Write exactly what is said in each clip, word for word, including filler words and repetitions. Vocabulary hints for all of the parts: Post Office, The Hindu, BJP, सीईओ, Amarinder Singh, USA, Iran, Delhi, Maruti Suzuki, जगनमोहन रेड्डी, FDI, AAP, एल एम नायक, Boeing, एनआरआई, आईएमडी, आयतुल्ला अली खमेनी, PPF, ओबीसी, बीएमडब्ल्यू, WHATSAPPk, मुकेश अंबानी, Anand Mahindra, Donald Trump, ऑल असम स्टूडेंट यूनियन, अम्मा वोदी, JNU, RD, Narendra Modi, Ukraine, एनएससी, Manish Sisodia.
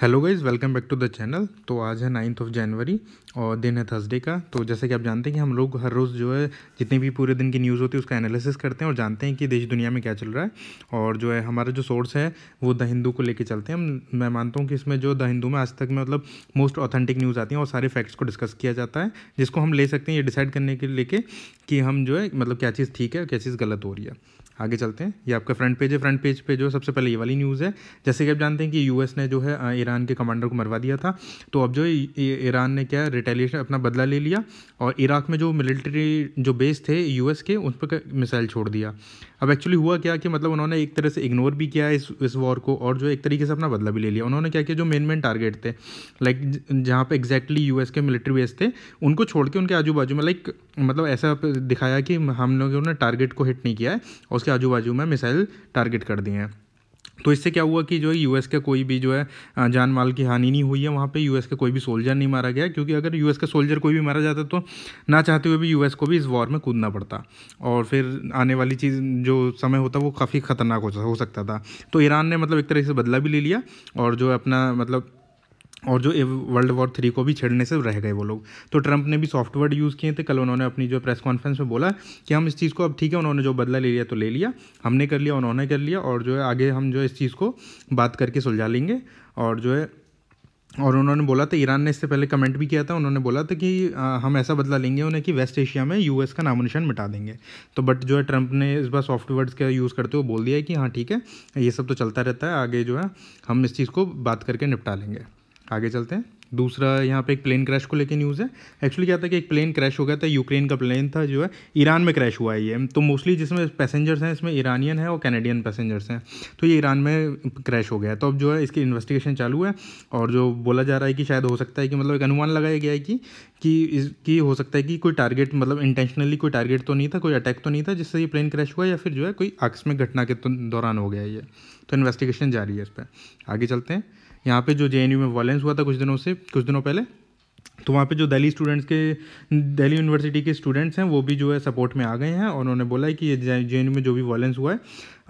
Hello guys welcome back to the channel. तो आज है नाइन्थ ऑफ जनवरी और दिन है थर्सडे का। तो जैसे कि आप जानते हैं कि हम लोग हर रोज़ जो है जितनी भी पूरे दिन की न्यूज़ होती है उसका एनालिसिस करते हैं और जानते हैं कि देश दुनिया में क्या चल रहा है। और जो है हमारा जो सोर्स है वो द हिंदू को लेके चलते हैं। मैं मानता हूँ कि इसमें जो द हिंदू में आज तक में मतलब मोस्ट ऑथेंटिक न्यूज़ आती है और सारे फैक्ट्स को डिस्कस किया जाता है, जिसको हम ले सकते हैं ये डिसाइड करने के लेके कि हम जो है मतलब क्या चीज़ ठीक है और क्या चीज़ गलत हो रही है। आगे चलते हैं। ये आपका फ्रंट पेज है। फ्रंट पेज पे जो है सबसे पहले ये वाली न्यूज़ है। जैसे कि आप जानते हैं कि यूएस ने जो है ईरान के कमांडर को मरवा दिया था, तो अब जो है ईरान ने क्या रिटेलिएशन अपना बदला ले लिया और इराक में जो मिलिट्री जो बेस थे यूएस के उन पर मिसाइल छोड़ दिया। अब एक्चुअली हुआ क्या कि मतलब उन्होंने एक तरह से इग्नोर भी किया इस इस वॉर को और जो एक तरीके से अपना बदला भी ले लिया। उन्होंने क्या किया, जो मेन मेन टारगेट थे लाइक जहाँ पर एग्जैक्टली यूएस के मिलिट्री बेस थे उनको छोड़ के उनके आजू बाजू में लाइक मतलब ऐसा दिखाया कि हम लोगों ने टारगेट को हिट नहीं किया है, उसके आजू बाजू में मिसाइल टारगेट कर दिए हैं। तो इससे क्या हुआ कि जो है यूएस का कोई भी जो है जान माल की हानि नहीं हुई है, वहाँ पे यूएस का कोई भी सोल्जर नहीं मारा गया, क्योंकि अगर यूएस का सोल्जर कोई भी मारा जाता तो ना चाहते हुए भी यूएस को भी इस वॉर में कूदना पड़ता और फिर आने वाली चीज़ जो समय होता वो काफ़ी ख़तरनाक हो सकता था। तो ईरान ने मतलब एक तरह से बदला भी ले लिया और जो अपना मतलब और जो वर्ल्ड वॉर थ्री को भी छेड़ने से रह गए वो लोग। तो ट्रंप ने भी सॉफ्टवेयर यूज़ किए थे। कल उन्होंने अपनी जो प्रेस कॉन्फ्रेंस में बोला कि हम इस चीज़ को अब ठीक है, उन्होंने जो बदला ले लिया तो ले लिया, हमने कर लिया, उन्होंने कर लिया, और जो है आगे हम जो इस चीज़ को बात करके सुलझा लेंगे। और जो है और उन्होंने बोला था, ईरान ने इससे पहले कमेंट भी किया था, उन्होंने बोला था कि आ, हम ऐसा बदला लेंगे उन्हें कि वेस्ट एशिया में यूएस का नामो निशान मिटा देंगे। तो बट जो है ट्रंप ने इस बार सॉफ्ट वर्ड्स का यूज़ करते हुए बोल दिया कि हाँ ठीक है, ये सब तो चलता रहता है, आगे जो है हम इस चीज़ को बात करके निपटा लेंगे। आगे चलते हैं। दूसरा यहाँ पे एक प्लेन क्रैश को लेके न्यूज़ है। एक्चुअली क्या था कि एक प्लेन क्रैश हो गया था, यूक्रेन का प्लेन था जो है ईरान में क्रैश हुआ है। ये तो मोस्टली जिसमें पैसेंजर्स हैं इसमें ईरानियन है और कैनेडियन पैसेंजर्स हैं, तो ये ईरान में क्रैश हो गया। तो अब जो है इसकी इन्वेस्टिगेशन चालू है और जो बोला जा रहा है कि शायद हो सकता है कि मतलब एक अनुमान लगाया गया है कि कि इसकी हो सकता है कि कोई टारगेट मतलब इंटेंशनली कोई टारगेट तो नहीं था, कोई अटैक तो नहीं था जिससे ये प्लेन क्रैश हुआ, या फिर जो है कोई आकस्मिक घटना के दौरान हो गया ये। तो इन्वेस्टिगेशन जारी है इस पर। आगे चलते हैं। यहाँ पे जो जेएनयू में वायलेंस हुआ था कुछ दिनों से कुछ दिनों पहले, तो वहाँ पे जो दिल्ली स्टूडेंट्स के दिल्ली यूनिवर्सिटी के स्टूडेंट्स हैं वो भी जो है सपोर्ट में आ गए हैं और उन्होंने बोला है कि ये जेएनयू में जो भी वायलेंस हुआ है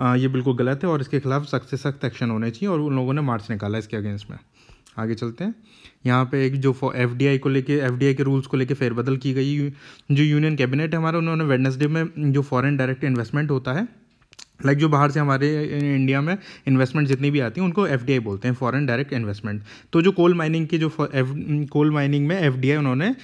आ, ये बिल्कुल गलत है और इसके खिलाफ सख्त से सख्त एक्शन होने चाहिए, और उन लोगों ने मार्च निकाला इसके अगेंस्ट में। आगे चलते हैं। यहाँ पे एक जो एफडीआई को लेके एफडीआई के रूल्स को लेके फेरबदल की गई। जो यूनियन कैबिनेट है हमारा, उन्होंने वेडनेसडे में जो फॉरेन डायरेक्ट इन्वेस्टमेंट होता है लाइक like जो बाहर से हमारे इंडिया में इन्वेस्टमेंट जितनी भी आती हैं उनको एफडीआई बोलते हैं, फॉरेन डायरेक्ट इन्वेस्टमेंट। तो जो कोल माइनिंग की जो कोल माइनिंग में एफडीआई उन्होंने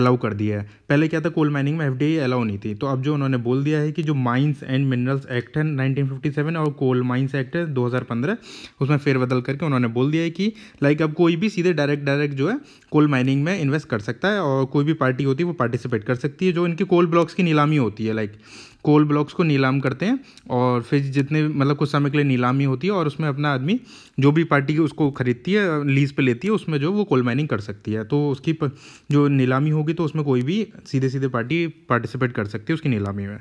अलाउ कर दिया है। पहले क्या था, कोल माइनिंग में एफडीआई अलाउ नहीं थी, तो अब जो उन्होंने बोल दिया है कि जो माइंस एंड मिनरल्स एक्ट है नाइनटीन फिफ्टी सेवन और कोल माइंस एक्ट है दो हज़ार पंद्रह, उसमें फेरबदल करके उन्होंने बोल दिया है कि लाइक अब कोई भी सीधे डायरेक्ट डायरेक्ट जो है कोल माइनिंग में इन्वेस्ट कर सकता है और कोई भी पार्टी होती है वो पार्टिसिपेट कर सकती है। जो इनके कोल ब्लॉक्स की नीलामी होती है लाइक कोल ब्लॉक्स को नीलाम करते हैं और फिर जितने मतलब कुछ समय के लिए नीलामी होती है और उसमें अपना आदमी जो भी पार्टी उसको खरीदती है लीज पे लेती है उसमें जो वो कोल माइनिंग कर सकती है। तो उसकी जो नीलामी होगी तो उसमें कोई भी सीधे सीधे पार्टी पार्टिसिपेट कर सकती है उसकी नीलामी में।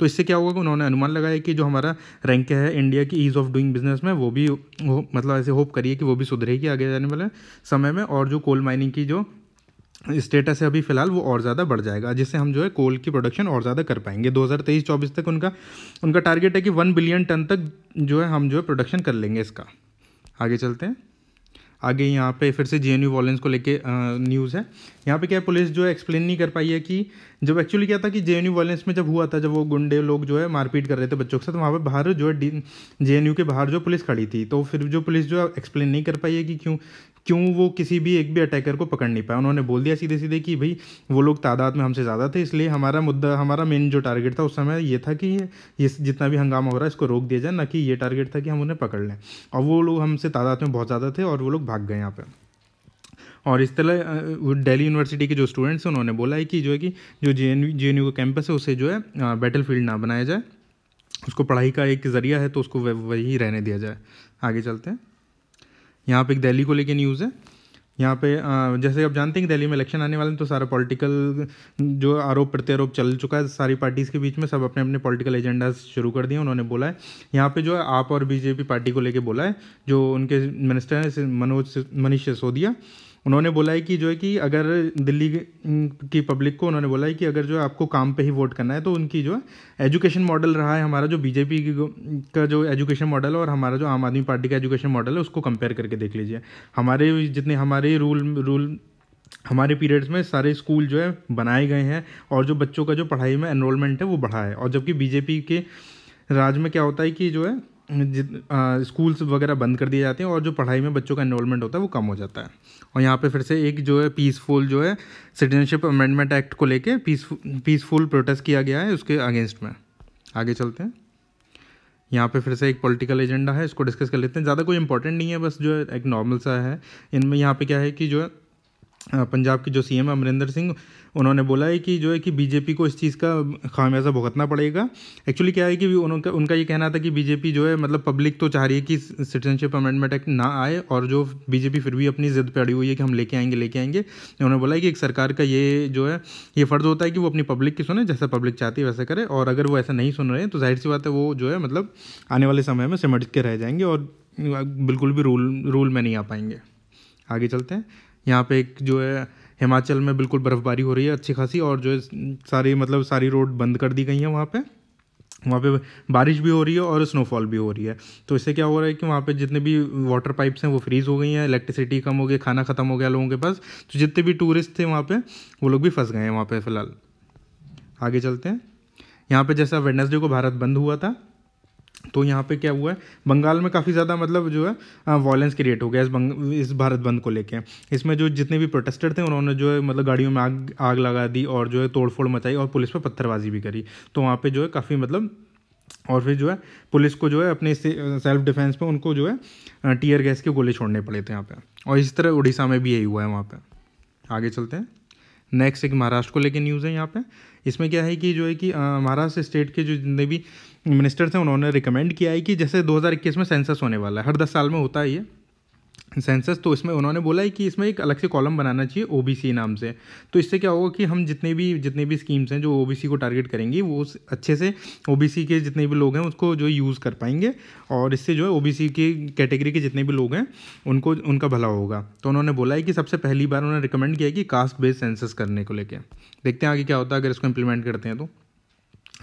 तो इससे क्या होगा कि उन्होंने अनुमान लगाया कि जो हमारा रैंक है इंडिया की ईज़ ऑफ डूइंग बिजनेस में वो भी वो, मतलब ऐसे होप करिए कि वो भी सुधरेगी आगे जाने वाले समय में, और जो कोल माइनिंग की जो स्टेटस है अभी फ़िलहाल वो और ज़्यादा बढ़ जाएगा, जिससे हम जो है कोल की प्रोडक्शन और ज़्यादा कर पाएंगे। दो हज़ार तेईस चौबीस तक उनका उनका टारगेट है कि वन बिलियन टन तक जो है हम जो है प्रोडक्शन कर लेंगे इसका। आगे चलते हैं। आगे यहाँ पे फिर से जेएनयू वायलेंस को लेके न्यूज़ है। यहाँ पे क्या पुलिस जो है एक्सप्लेन नहीं कर पाई है कि जब एक्चुअली क्या था कि जेएनयू वायलेंस में जब हुआ था, जब वो गुंडे लोग जो है मारपीट कर रहे थे बच्चों के साथ, वहाँ पे बाहर जो है जेएनयू के बाहर जो पुलिस खड़ी थी, तो फिर जो पुलिस जो है एक्सप्लेन नहीं कर पाई है कि क्यों क्यों वो किसी भी एक भी अटैकर को पकड़ नहीं पाया। उन्होंने बोल दिया सीधे सीधे कि भाई वो लोग तादाद में हमसे ज़्यादा थे, इसलिए हमारा मुद्दा हमारा मेन जो टारगेट था उस समय ये था कि ये जितना भी हंगामा हो रहा है इसको रोक दिया जाए, ना कि ये टारगेट था कि हम उन्हें पकड़ लें, और वो लोग हमसे तादाद में बहुत ज़्यादा थे और वो लोग भाग गए यहाँ पर। और इस तरह दिल्ली यूनिवर्सिटी के जो स्टूडेंट्स हैं उन्होंने बोला है कि जो है कि जो J N U J N U का कैंपस है उसे जो है बैटल फील्ड ना बनाया जाए, उसको पढ़ाई का एक ज़रिया है तो उसको वही रहने दिया जाए। आगे चलते हैं। यहाँ पे एक दिल्ली को लेके न्यूज़ है। यहाँ पे जैसे आप जानते हैं कि दिल्ली में इलेक्शन आने वाले हैं, तो सारा पॉलिटिकल जो आरोप प्रत्यारोप चल चुका है सारी पार्टीज़ के बीच में, सब अपने अपने पॉलिटिकल एजेंडाज शुरू कर दिए। उन्होंने बोला है यहाँ पे जो है आप और बीजेपी पार्टी को लेके बोला है, जो उनके मिनिस्टर हैं मनोज मनीष सिसोदिया उन्होंने बोला है कि जो है कि अगर दिल्ली की पब्लिक को उन्होंने बोला है कि अगर जो है आपको काम पे ही वोट करना है तो उनकी जो है एजुकेशन मॉडल रहा है हमारा जो बीजेपी का जो एजुकेशन मॉडल है और हमारा जो आम आदमी पार्टी का एजुकेशन मॉडल है उसको कंपेयर करके देख लीजिए। हमारे जितने हमारे रूल रूल हमारे पीरियड्स में सारे स्कूल जो है बनाए गए हैं और जो बच्चों का जो पढ़ाई में एनरोलमेंट है वो बढ़ा है। और जबकि बीजेपी के राज में क्या होता है कि जो है स्कूल्स वगैरह बंद कर दिए जाते हैं और जो पढ़ाई में बच्चों का एनरोलमेंट होता है वो कम हो जाता है। और यहाँ पे फिर से एक जो है पीसफुल जो है सिटीजनशिप अमेंडमेंट एक्ट को लेके पीसफुल पीसफुल प्रोटेस्ट किया गया है उसके अगेंस्ट में। आगे चलते हैं, यहाँ पे फिर से एक पॉलिटिकल एजेंडा है, इसको डिस्कस कर लेते हैं। ज़्यादा कोई इंपॉर्टेंट नहीं है, बस जो है एक नॉर्मल सा है। इनमें यहाँ पे क्या है कि जो है पंजाब के जो सीएम है अमरिंदर सिंह, उन्होंने बोला है कि जो है कि बीजेपी को इस चीज़ का खामियाजा भुगतना पड़ेगा। एक्चुअली क्या है कि उनका उनका ये कहना था कि बीजेपी जो है मतलब पब्लिक तो चाह रही है कि सिटीजनशिप अमेंडमेंट एक्ट ना आए और जो बीजेपी फिर भी अपनी ज़िद पर अड़ी हुई है कि हम लेके आएंगे लेके आएंगे। उन्होंने बोला है कि एक सरकार का ये जो है ये फ़र्ज़ होता है कि वो अपनी पब्लिक की सुने, जैसा पब्लिक चाहती है वैसा करे, और अगर वो ऐसा नहीं सुन रहे हैं तो जाहिर सी बात है वो जो है मतलब आने वाले समय में सिमट के रह जाएंगे और बिल्कुल भी रूल रूल में नहीं आ पाएंगे। आगे चलते हैं, यहाँ पे एक जो है हिमाचल में बिल्कुल बर्फबारी हो रही है अच्छी खासी और जो है सारी मतलब सारी रोड बंद कर दी गई है। वहाँ पे वहाँ पे बारिश भी हो रही है और स्नोफॉल भी हो रही है, तो इससे क्या हो रहा है कि वहाँ पे जितने भी वाटर पाइप्स हैं वो फ्रीज़ हो गई हैं, इलेक्ट्रिसिटी कम हो गई, खाना ख़त्म हो गया लोगों के पास, तो जितने भी टूरिस्ट थे वहाँ पर वो लोग भी फंस गए हैं वहाँ पर फ़िलहाल। आगे चलते हैं, यहाँ पर जैसा वेडनेसडे को भारत बंद हुआ था तो यहाँ पे क्या हुआ है बंगाल में काफ़ी ज़्यादा मतलब जो है वायलेंस क्रिएट हो गया इस बंग इस भारत बंद को लेके। इसमें जो जितने भी प्रोटेस्टर थे उन्होंने जो है मतलब गाड़ियों में आग आग लगा दी और जो है तोड़फोड़ मचाई और पुलिस पर पत्थरबाजी भी करी। तो वहाँ पे जो है काफ़ी मतलब और फिर जो है पुलिस को जो है अपने से, सेल्फ डिफेंस में उनको जो है टीयर गैस के गोले छोड़ने पड़े थे यहाँ पर। और इस तरह उड़ीसा में भी यही हुआ है वहाँ पर। आगे चलते हैं, नेक्स्ट एक महाराष्ट्र को लेके न्यूज़ है यहाँ पे। इसमें क्या है कि जो है कि महाराष्ट्र स्टेट के जो जितने भी मिनिस्टर्स हैं उन्होंने रिकमेंड किया है कि जैसे दो हज़ार इक्कीस में सेंसस होने वाला है, हर दस साल में होता है ये सेंसस, तो इसमें उन्होंने बोला है कि इसमें एक अलग से कॉलम बनाना चाहिए ओबीसी नाम से। तो इससे क्या होगा कि हम जितने भी जितने भी स्कीम्स हैं जो ओबीसी को टारगेट करेंगी वो अच्छे से ओबीसी के जितने भी लोग हैं उसको जो यूज़ कर पाएंगे और इससे जो है ओबीसी के कैटेगरी के जितने भी लोग हैं उनको उनका भला होगा। तो उन्होंने बोला है कि सबसे पहली बार उन्होंने रिकमेंड किया कि कास्ट बेस्ड सेंसस करने को लेकर। देखते हैं आगे क्या होता है अगर इसको इम्प्लीमेंट करते हैं तो।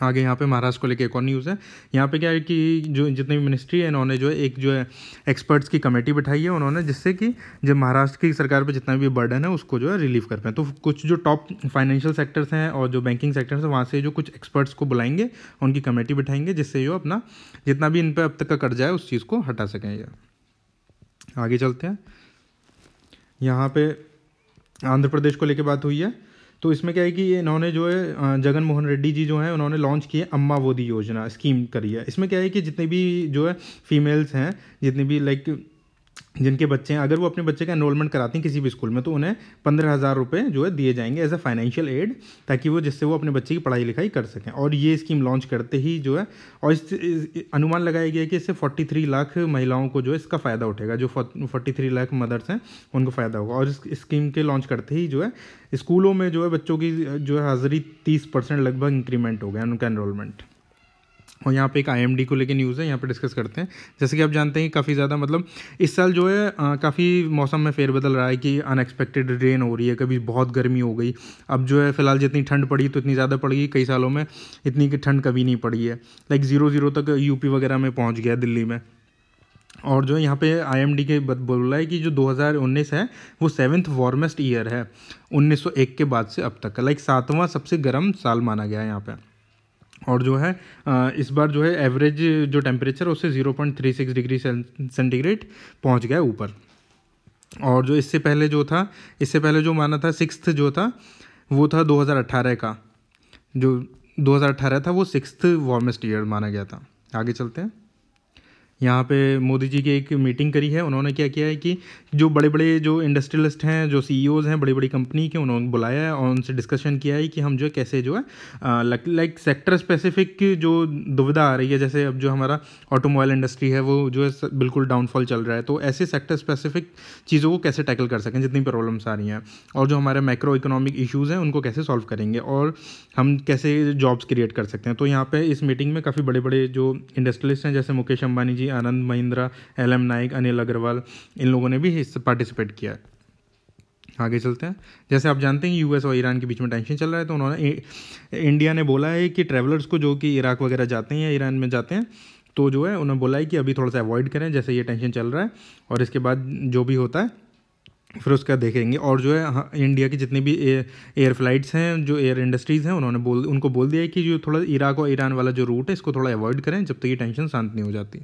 आगे यहाँ पे महाराष्ट्र को लेके एक और न्यूज़ है, यहाँ पे क्या है कि जो जितने भी मिनिस्ट्री है इन्होंने जो है एक जो है एक्सपर्ट्स की कमेटी बिठाई है उन्होंने, जिससे कि जब महाराष्ट्र की सरकार पे जितना भी बर्डन है उसको जो है रिलीफ कर पाए। तो कुछ जो टॉप फाइनेंशियल सेक्टर्स हैं और जो बैंकिंग सेक्टर्स हैं वहाँ से जो कुछ एक्सपर्ट्स को बुलाएंगे, उनकी कमेटी बिठाएंगे, जिससे जो अपना जितना भी इन पर अब तक का कर्जा है उस चीज़ को हटा सकें। आगे चलते हैं, यहाँ पर आंध्र प्रदेश को लेकर बात हुई है। तो इसमें क्या है कि इन्होंने जो है जगनमोहन रेड्डी जी जो हैं उन्होंने लॉन्च किए अम्मा वोदी योजना स्कीम करी है। इसमें क्या है कि जितने भी जो है फीमेल्स हैं, जितने भी लाइक जिनके बच्चे हैं, अगर वो अपने बच्चे का एनरोलमेंट कराती हैं किसी भी स्कूल में तो उन्हें पंद्रह हज़ार रुपये जो है दिए जाएंगे एज अ फाइनेंशियल एड, ताकि वो जिससे वो अपने बच्चे की पढ़ाई लिखाई कर सकें। और ये स्कीम लॉन्च करते ही जो है और इस, इस अनुमान लगाया गया कि इससे तैंतालीस लाख महिलाओं को जो है इसका फ़ायदा उठेगा, जो तैंतालीस लाख मदर्स हैं उनको फ़ायदा होगा। और इस स्कीम के लॉन्च करते ही जो है स्कूलों में जो है बच्चों की जो है हाज़िरी तीस परसेंट लगभग इंक्रीमेंट हो गया उनका एनरोलमेंट। और यहाँ पे एक आईएमडी को लेके न्यूज़ है, यहाँ पे डिस्कस करते हैं। जैसे कि आप जानते हैं काफ़ी ज़्यादा मतलब इस साल जो है काफ़ी मौसम में फेरबदल रहा है कि अनएक्सपेक्टेड रेन हो रही है, कभी बहुत गर्मी हो गई। अब जो है फिलहाल जितनी ठंड पड़ी तो इतनी ज़्यादा पड़ गई, कई सालों में इतनी ठंड कभी नहीं पड़ी है, लाइक ज़ीरो ज़ीरो तक यूपी वगैरह में पहुँच गया दिल्ली में। और जो यहाँ पे आईएमडी के बोला है कि जो दो हज़ार उन्नीस है वो सेवन्थ वार्मेस्ट ईयर है उन्नीस सौ एक के बाद से अब तक, लाइक सातवां सबसे गर्म साल माना गया है यहाँ पे। और जो है इस बार जो है एवरेज जो टेम्परेचर उससे zero point three six degree centigrade पहुंच गया ऊपर। और जो इससे पहले जो था इससे पहले जो माना था सिक्स्थ जो था वो था दो हज़ार अठारह का, जो दो हज़ार अठारह था वो सिक्स्थ वार्मेस्ट ईयर माना गया था। आगे चलते हैं, यहाँ पे मोदी जी की एक मीटिंग करी है। उन्होंने क्या किया है कि जो बड़े बड़े जो इंडस्ट्रियलिस्ट हैं, जो सीईओज़ हैं बड़ी बड़ी कंपनी के, उन्होंने बुलाया है और उनसे डिस्कशन किया है कि हम जो कैसे जो है लाइक सेक्टर स्पेसिफिक जो दुविधा आ रही है, जैसे अब जो हमारा ऑटोमोबाइल इंडस्ट्री है वो जो है बिल्कुल डाउनफॉल चल रहा है, तो ऐसे सेक्टर स्पेसिफिक चीज़ों को कैसे टैकल कर सकें जितनी प्रॉब्लम्स आ रही हैं, और जो हमारे मैक्रो इकोनॉमिक इशूज़ हैं उनको कैसे सॉल्व करेंगे और हम कैसे जॉब्स क्रिएट कर सकते हैं। तो यहाँ पर इस मीटिंग में काफ़ी बड़े बड़े जो इंडस्ट्रियलिस्ट हैं जैसे मुकेश अंबानी जी, आनंद महिंद्रा, एल एम नायक, अनिल अग्रवाल, इन लोगों ने भी पार्टिसिपेट किया। आगे चलते हैं। जैसे आप जानते हैं यूएस और ईरान के बीच में टेंशन चल रहा है, तो उन्होंने इंडिया ने बोला है कि ट्रैवलर्स को जो कि इराक वगैरह जाते हैं या ईरान में जाते हैं, तो जो है उन्होंने बोला है कि अभी थोड़ा सा अवॉइड करें जैसे ये टेंशन चल रहा है, और इसके बाद जो भी होता है फिर उसका देखेंगे। और जो है इंडिया की जितनी भी एयर फ्लाइट्स हैं, जो एयर इंडस्ट्रीज़ हैं, उन्होंने बोल उनको बोल दिया है कि जो थोड़ा इराक और ईरान वाला जो रूट है इसको थोड़ा अवॉइड करें जब तक ये टेंशन शांत नहीं हो जाती।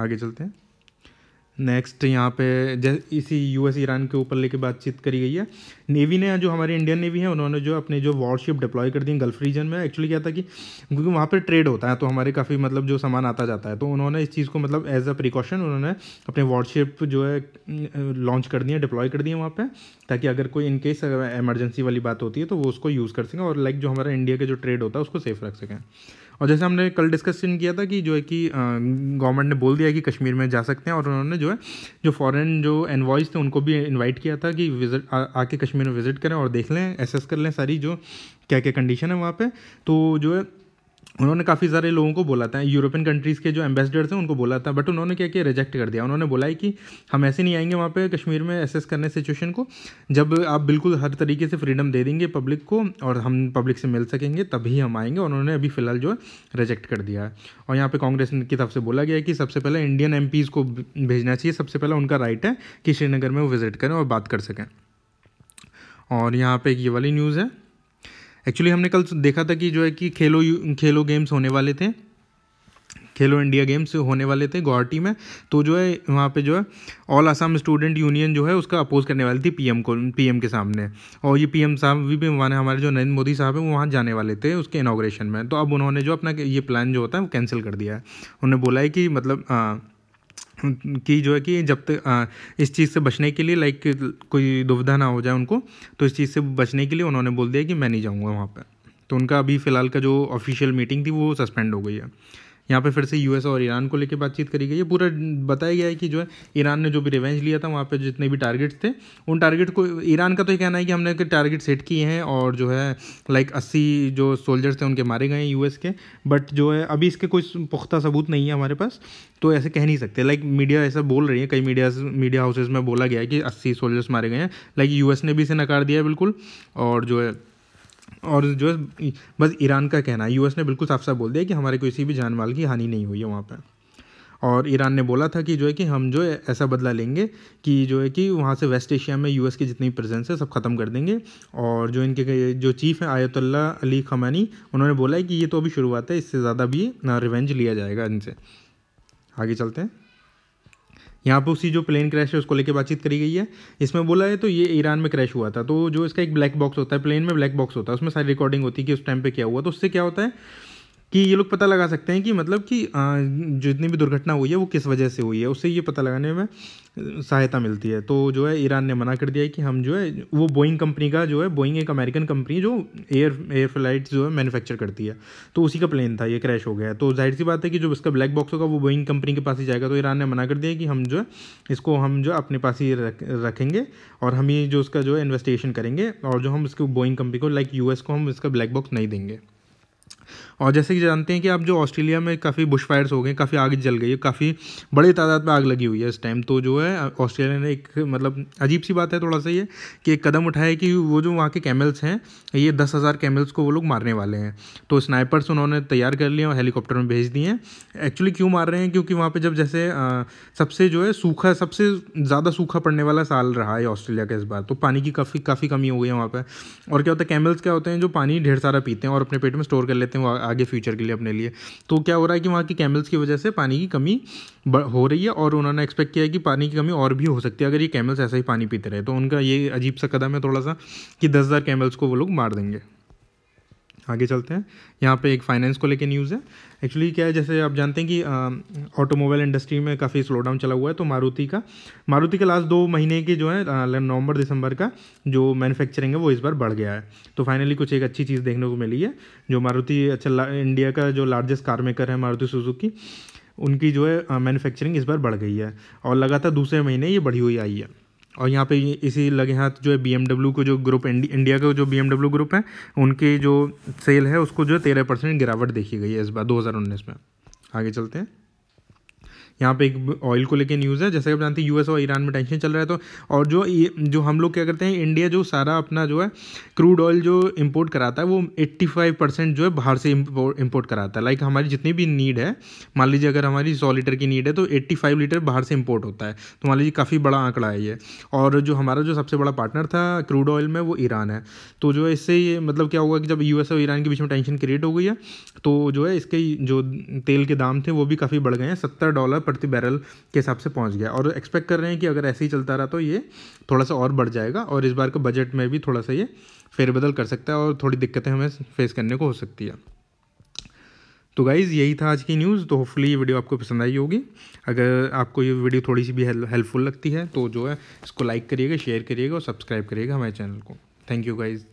आगे चलते हैं। नेक्स्ट यहाँ पे इसी यूएस ईरान के ऊपर लेके बातचीत करी गई है। नेवी ने, जो हमारी इंडियन नेवी है, उन्होंने जो अपने जो वॉरशिप डिप्लॉय कर दी गल्फ रीजन में। एक्चुअली क्या था कि क्योंकि वहाँ पे ट्रेड होता है तो हमारे काफ़ी मतलब जो सामान आता जाता है, तो उन्होंने इस चीज़ को मतलब एज अ प्रिकॉशन उन्होंने अपने वॉरशिप जो है लॉन्च कर दिए, डिप्लॉय कर दिए वहाँ पर, ताकि अगर कोई इनकेस एमरजेंसी वाली बात होती है तो वो उसको यूज़ कर सकें और लाइक जो हमारा इंडिया का जो ट्रेड होता है उसको सेफ रख सकें। और जैसे हमने कल डिस्कशन किया था कि जो है कि गवर्नमेंट ने बोल दिया कि कश्मीर में जा सकते हैं, और उन्होंने जो है जो फॉरेन जो एनवॉइस थे उनको भी इनवाइट किया था कि विजिट आके कश्मीर में विजिट करें और देख लें, एसेस कर लें सारी जो क्या क्या कंडीशन है वहाँ पे। तो जो है उन्होंने काफ़ी सारे लोगों को बोला था, यूरोपियन कंट्रीज़ के जो एम्बेसडर्स हैं उनको बोला था, बट उन्होंने क्या किया, रिजेक्ट कर दिया। उन्होंने बोला है कि हम ऐसे नहीं आएंगे वहाँ पे कश्मीर में एसेस करने सिचुएशन को, जब आप बिल्कुल हर तरीके से फ्रीडम दे देंगे पब्लिक को और हम पब्लिक से मिल सकेंगे तभी हम आएंगे। उन्होंने अभी फ़िलहाल जो है रिजेक्ट कर दिया है। और यहाँ पर कांग्रेस की तरफ से बोला गया है कि सबसे पहले इंडियन एम पीज़ को भेजना चाहिए, सबसे पहले उनका राइट है कि श्रीनगर में वो विज़िट करें और बात कर सकें। और यहाँ पर ये वाली न्यूज़ है, एक्चुअली हमने कल देखा था कि जो है कि खेलो खेलो गेम्स होने वाले थे, खेलो इंडिया गेम्स होने वाले थे गुवाहाटी में, तो जो है वहाँ पे जो है ऑल असम स्टूडेंट यूनियन जो है उसका अपोज करने वाली थी पीएम को, पीएम के सामने। और ये पीएम साहब भी वहाँ हमारे जो नरेंद्र मोदी साहब हैं वो वहाँ जाने वाले थे उसके इनाग्रेशन में, तो अब उन्होंने जो अपना ये प्लान जो होता है वो कैंसिल कर दिया है। उन्होंने बोला है कि मतलब आ, कि जो है कि जब तक इस चीज़ से बचने के लिए लाइक कोई दुविधा ना हो जाए उनको, तो इस चीज़ से बचने के लिए उन्होंने बोल दिया कि मैं नहीं जाऊंगा वहाँ पर। तो उनका अभी फ़िलहाल का जो ऑफिशियल मीटिंग थी वो सस्पेंड हो गई है। यहाँ पे फिर से यूएस और ईरान को लेके बातचीत करी गई है। पूरा बताया गया है कि जो है ईरान ने जो भी रिवेंज लिया था वहाँ पे जितने भी टारगेट्स थे उन टारगेट को, ईरान का तो ये कहना है कि हमने टारगेट सेट किए हैं और जो है लाइक अस्सी जो सोल्जर्स थे उनके मारे गए हैं यूएस के, बट जो है अभी इसके कोई पुख्ता सबूत नहीं है हमारे पास, तो ऐसे कह नहीं सकते। लाइक मीडिया ऐसा बोल रही है, कई मीडिया मीडिया हाउसेज में बोला गया है कि अस्सी सोल्जर्स मारे गए हैं, लाइक यूएस ने भी इसे नकार दिया है बिल्कुल, और जो है और जो है बस ईरान का कहना है, यूएस ने बिल्कुल साफ साफ बोल दिया कि हमारे किसी भी जान माल की हानि नहीं हुई है वहाँ पर। और ईरान ने बोला था कि जो है कि हम जो है ऐसा बदला लेंगे कि जो है कि वहाँ से वेस्ट एशिया में यूएस की जितनी प्रेजेंस है सब ख़त्म कर देंगे। और जो इनके जो चीफ़ हैं आयतुल्ला अली खमेनी, उन्होंने बोला है कि ये तो अभी शुरुआत है, इससे ज़्यादा भी रिवेंज लिया जाएगा इनसे। आगे चलते हैं। यहाँ पर उसी जो प्लेन क्रैश है उसको लेके बातचीत करी गई है। इसमें बोला है तो ये ईरान में क्रैश हुआ था, तो जो इसका एक ब्लैक बॉक्स होता है प्लेन में, ब्लैक बॉक्स होता है उसमें सारी रिकॉर्डिंग होती है कि उस टाइम पे क्या हुआ, तो उससे क्या होता है कि ये लोग पता लगा सकते हैं कि मतलब कि जितनी भी दुर्घटना हुई है वो किस वजह से हुई है, उससे ये पता लगाने में सहायता मिलती है। तो जो है ईरान ने मना कर दिया है कि हम जो है वो बोइंग कंपनी का जो है, बोइंग एक अमेरिकन कंपनी जो एयर एयर फ्लाइट जो है मैन्युफैक्चर करती है, तो उसी का प्लेन था ये क्रैश हो गया है, तो जाहिर सी बात है कि जो इसका ब्लैक बॉक्स होगा वो बोइंग कंपनी के पास ही जाएगा। तो ईरान ने मना कर दिया कि हम जो है इसको हम जो अपने पास ही रख, रखेंगे और हम ही जो उसका जो है इन्वेस्टिगेशन करेंगे, और जो हम उसको बोइंग कंपनी को लाइक यूएस को हम इसका ब्लैक बॉक्स नहीं देंगे। और जैसे कि जानते हैं कि आप जो ऑस्ट्रेलिया में काफ़ी बुश फायर्स हो गए, काफ़ी आग जल गई है, काफ़ी बड़ी तादाद में आग लगी हुई है इस टाइम, तो जो है ऑस्ट्रेलिया ने एक मतलब अजीब सी बात है थोड़ा सा ये कि एक कदम उठाया कि वो जो वहाँ के कैमल्स हैं ये दस हज़ार कैमल्स को वो लोग मारने वाले हैं, तो स्नाइपर्स उन्होंने तैयार कर लिए और हेलीकॉप्टर में भेज दिए हैं। एक्चुअली क्यों मार रहे हैं, क्योंकि वहाँ पर जब जैसे आ, सबसे जो है सूखा, सबसे ज़्यादा सूखा पड़ने वाला साल रहा है ऑस्ट्रेलिया का इस बार, तो पानी की काफ़ी काफ़ी कमी हो गई है वहाँ पर। और क्या होता है कैमल्स क्या होते हैं जो पानी ढेर सारा पीते हैं और अपने पेट में स्टोर कर लेते हैं वो आगे फ्यूचर के लिए अपने लिए, तो क्या हो रहा है कि वहाँ के कैमल्स की वजह से पानी की कमी हो रही है, और उन्होंने एक्सपेक्ट किया है कि पानी की कमी और भी हो सकती है अगर ये कैमल्स ऐसा ही पानी पीते रहे। तो उनका ये अजीब सा कदम है थोड़ा सा कि दस हज़ार कैमल्स को वो लोग मार देंगे। आगे चलते हैं। यहाँ पे एक फाइनेंस को लेके न्यूज़ है। एक्चुअली क्या है, जैसे आप जानते हैं कि ऑटोमोबाइल इंडस्ट्री में काफ़ी स्लो डाउन चला हुआ है, तो मारुति का मारुति का लास्ट दो महीने के जो है नवंबर दिसंबर का जो मैन्युफैक्चरिंग है वो इस बार बढ़ गया है, तो फाइनली कुछ एक अच्छी चीज़ देखने को मिली है। जो मारुति अच्छा इंडिया का जो लार्जेस्ट कार मेकर है मारुति सुजुकी, उनकी जो है मैन्युफैक्चरिंग इस बार बढ़ गई है और लगातार दूसरे महीने ये बढ़ी हुई आई है। और यहाँ पे इसी लगे हाथ जो है बीएमडब्ल्यू को जो ग्रुप इंडिया का जो बीएमडब्ल्यू ग्रुप है उनके जो सेल है उसको जो है तेरह परसेंट गिरावट देखी गई है इस बार दो हज़ार उन्नीस में। आगे चलते हैं। यहाँ पे एक ऑयल को लेके न्यूज़ है। जैसे कि आप जानते हैं यूएस और ईरान में टेंशन चल रहा है, तो और जो जो हम लोग क्या करते हैं, इंडिया जो सारा अपना जो है क्रूड ऑयल जो इम्पोर्ट कराता है वो पचासी परसेंट जो है बाहर से इम्पोर्ट कराता है। लाइक हमारी जितनी भी नीड है, मान लीजिए अगर हमारी सौ लीटर की नीड है तो पचासी लीटर बाहर से इम्पोर्ट होता है, तो मान लीजिए काफ़ी बड़ा आंकड़ा है ये। और जो हमारा जो सबसे बड़ा पार्टनर था क्रूड ऑयल में वो ईरान है। तो जो है इससे ये मतलब क्या हुआ कि जब यूएस और ईरान के बीच में टेंशन क्रिएट हो गई है तो जो है इसके जो तेल के दाम थे वो भी काफ़ी बढ़ गए हैं, सत्तर डॉलर प्रति बैरल के हिसाब से पहुंच गया। और एक्सपेक्ट कर रहे हैं कि अगर ऐसे ही चलता रहा तो ये थोड़ा सा और बढ़ जाएगा, और इस बार का बजट में भी थोड़ा सा ये फेरबदल कर सकता है और थोड़ी दिक्कतें हमें फेस करने को हो सकती है। तो गाइज़ यही था आज की न्यूज़। तो होपफुली ये वीडियो आपको पसंद आई होगी। अगर आपको ये वीडियो थोड़ी सी भी हेल्पफुल लगती है तो जो है इसको लाइक करिएगा, शेयर करिएगा और सब्सक्राइब करिएगा हमारे चैनल को। Thank you guys.